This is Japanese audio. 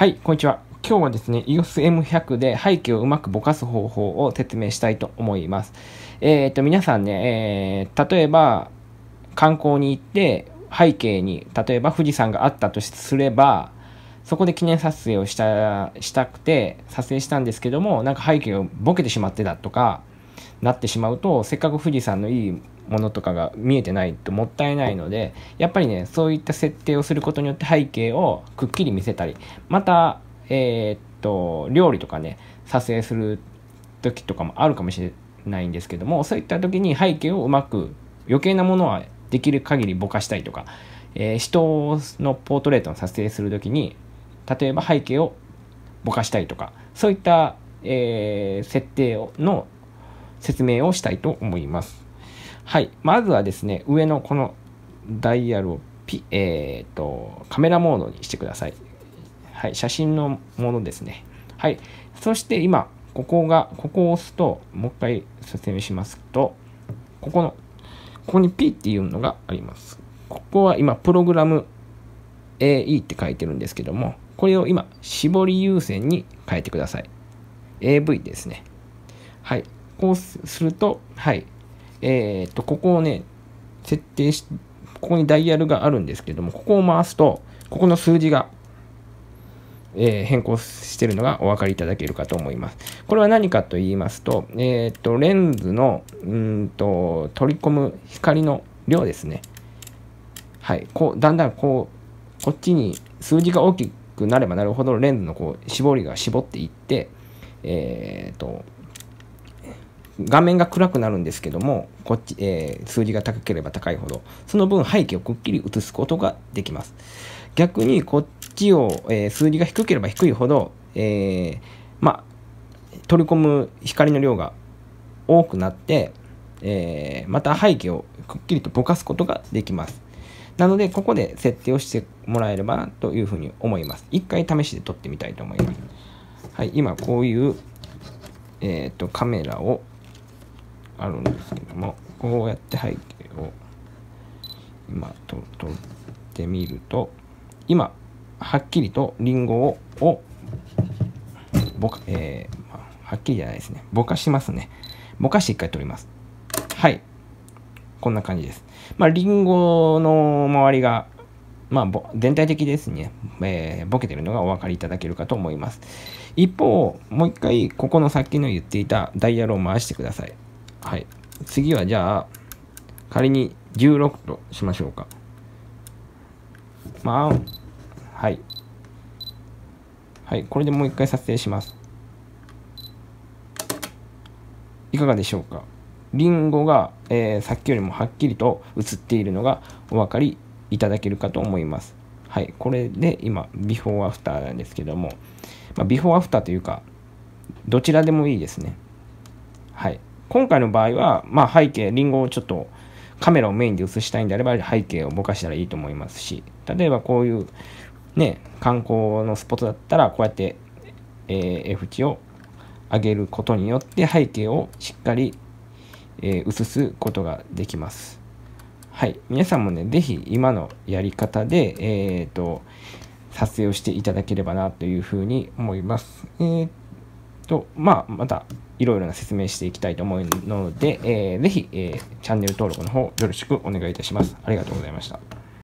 はい、こんにちは。今日はですね、EOS M100 で背景をうまくぼかす方法を説明したいと思います。皆さんね、例えば観光に行って背景に、例えば富士山があったとすれば、そこで記念撮影をしたくて撮影したんですけども、なんか背景をボケてしまってだとかなってしまうと、せっかく富士山のいいものとかが見えてないともったいないので、やっぱりね、そういった設定をすることによって背景をくっきり見せたり、また料理とかね、撮影する時とかもあるかもしれないんですけども、そういった時に背景をうまく、余計なものはできる限りぼかしたりとか、人のポートレートの撮影する時に例えば背景をぼかしたりとか、そういった、設定の説明をしたいと思います。はい、まずはですね、上のこのダイヤルをカメラモードにしてください。はい、写真のものですね。はい、そして今、ここを押すと、もう一回説明しますと、ここに P っていうのがあります。ここは今、プログラム AE って書いてるんですけども、これを今、絞り優先に変えてください。AV ですね。はい、こうすると、はい、ここをね、設定し、ここにダイヤルがあるんですけども、ここを回すと、ここの数字が、変更しているのがお分かりいただけるかと思います。これは何かと言いますと、レンズの取り込む光の量ですね。はい、こうだんだんこっちに数字が大きくなればなるほど、レンズの絞りが絞っていって、画面が暗くなるんですけども、こっち、数字が高ければ高いほど、その分背景をくっきり映すことができます。逆にこっちを、数字が低ければ低いほど、取り込む光の量が多くなって、また背景をくっきりとぼかすことができます。なので、ここで設定をしてもらえればなというふうに思います。一回試しで撮ってみたいと思います。はい、今こういう、カメラをあるんですけども、こうやって背景を今撮ってみると、今はっきりとリンゴをはっきりじゃないですね、ぼかしますね。ぼかして一回撮ります。はい、こんな感じです。リンゴの周りが全体的ですね、ボケてるのがお分かりいただけるかと思います。一方、もう一回ここのさっきの言っていたダイヤルを回してください。はい、次はじゃあ仮に16としましょうか。はい、はい、これでもう一回撮影します。いかがでしょうか。リンゴが、さっきよりもはっきりと映っているのがお分かりいただけるかと思います。はい、これで今ビフォーアフターなんですけども、ビフォーアフターというかどちらでもいいですね。はい。今回の場合は、背景、リンゴをちょっとカメラをメインで映したいんであれば、背景をぼかしたらいいと思いますし、例えばこういうね、観光のスポットだったら、こうやって、F 値を上げることによって背景をしっかり、映すことができます。はい。皆さんもね、ぜひ今のやり方で、撮影をしていただければなというふうに思います。またいろいろな説明していきたいと思うので、ぜひ、チャンネル登録の方よろしくお願いいたします。ありがとうございました。